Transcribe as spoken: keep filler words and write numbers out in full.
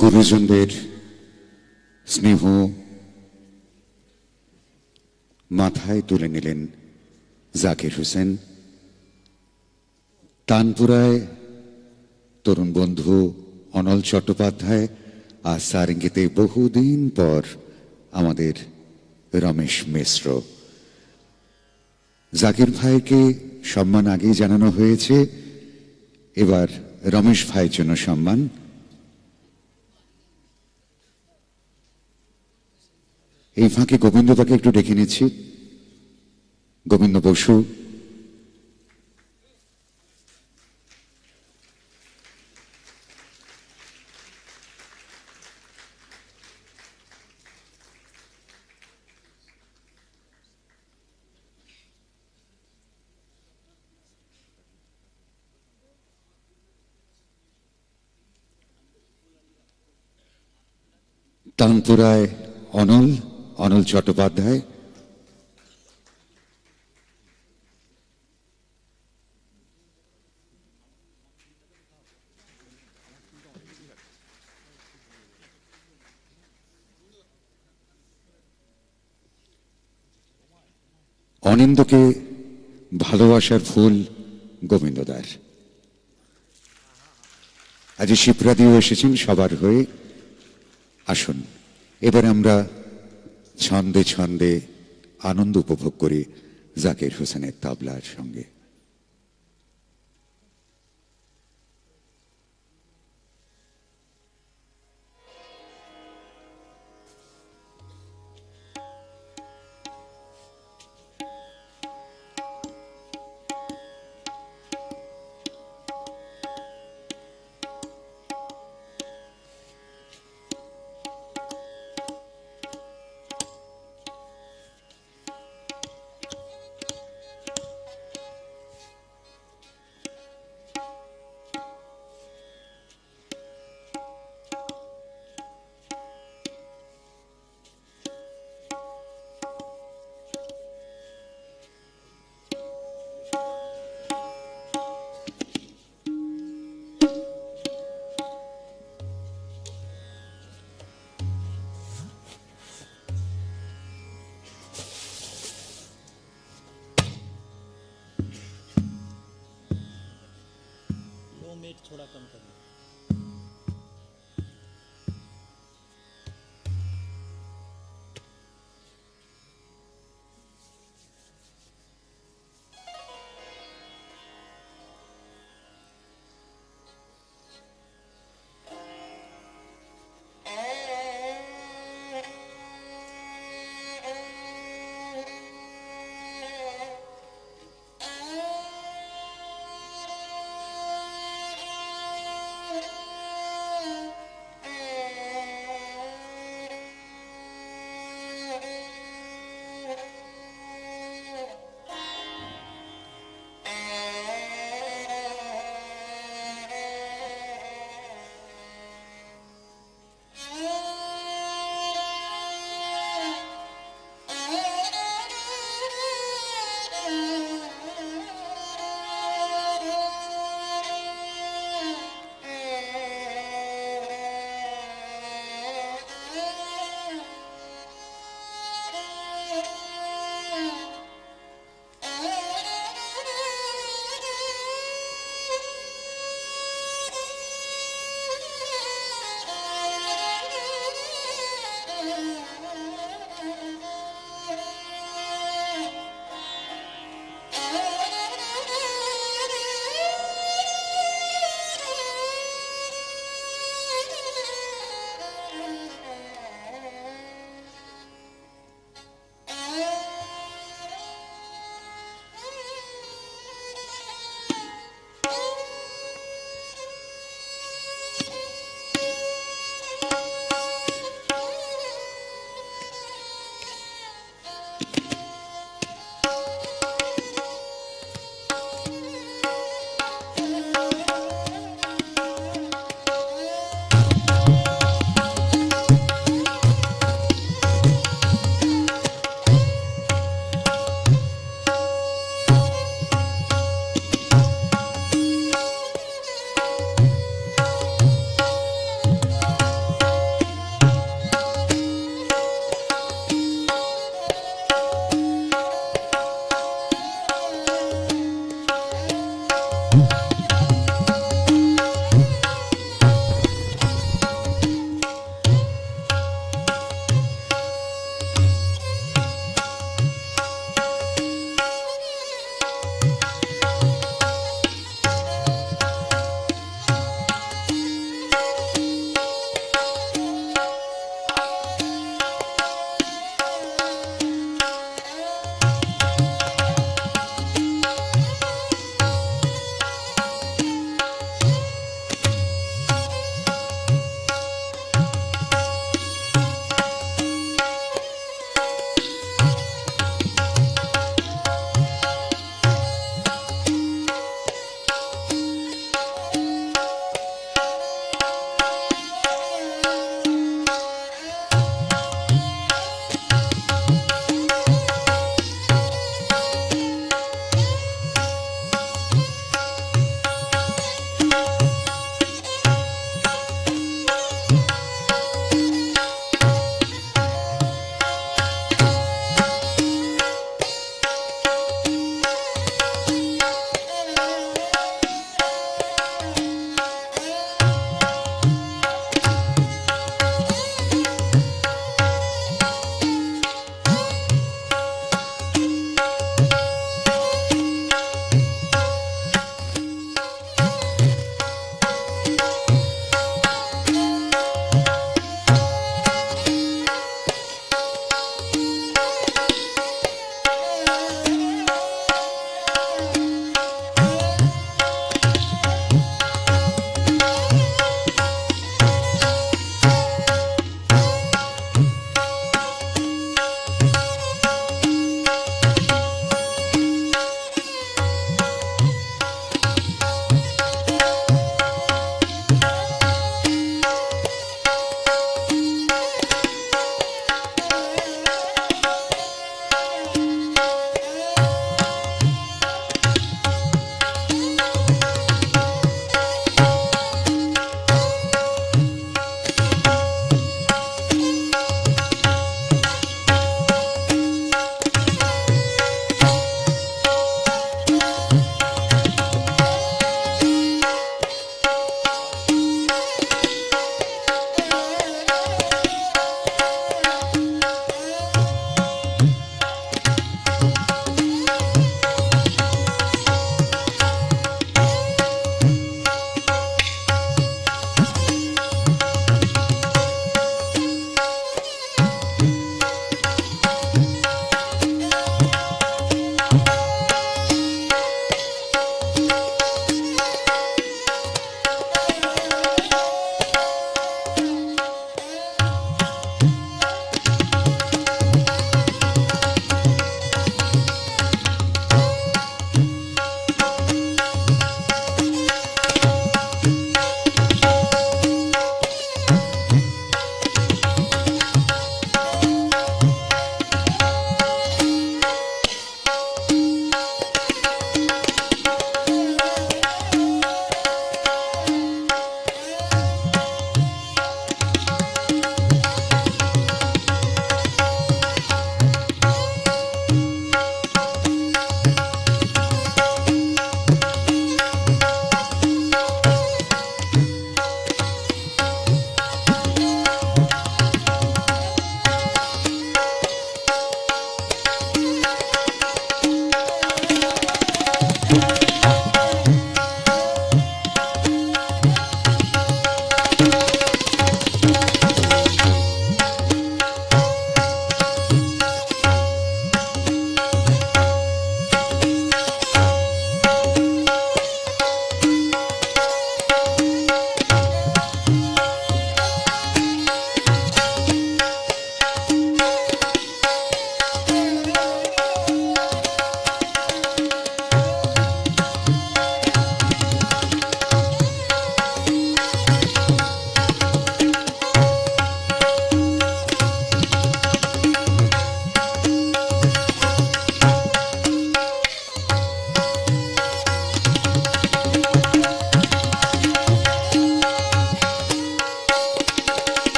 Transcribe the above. গুরুজনদের স্নেহ মাথায় তুলে নিলেন জাকির হোসেন। তানপুরায় তরুণ বন্ধু অনল চট্টোপাধ্যায় আর সারেঙ্গিতে বহুদিন পর আমাদের রমেশ মিশ্র। জাকির ভাইকে সম্মান আগেই জানানো হয়েছে, এবার রমেশ ভাইয়ের জন্য সম্মান। এই ফাঁকে গোবিন্দদাকে একটু ডেকে নিচ্ছি, গোবিন্দ বসু। তানপুরায় অনল অনল চট্টোপাধ্যায়, অনিন্দকে ভালোবাসার ফুল গোবিন্দ দাস। আজ শিপ্রাদিও এসেছেন সবার হয়ে। আসুন এবার আমরা ছন্দে ছন্দে আনন্দ উপভোগ করি জাকির হোসেনের তাবলার সঙ্গে। थोड़ा कम कर लो।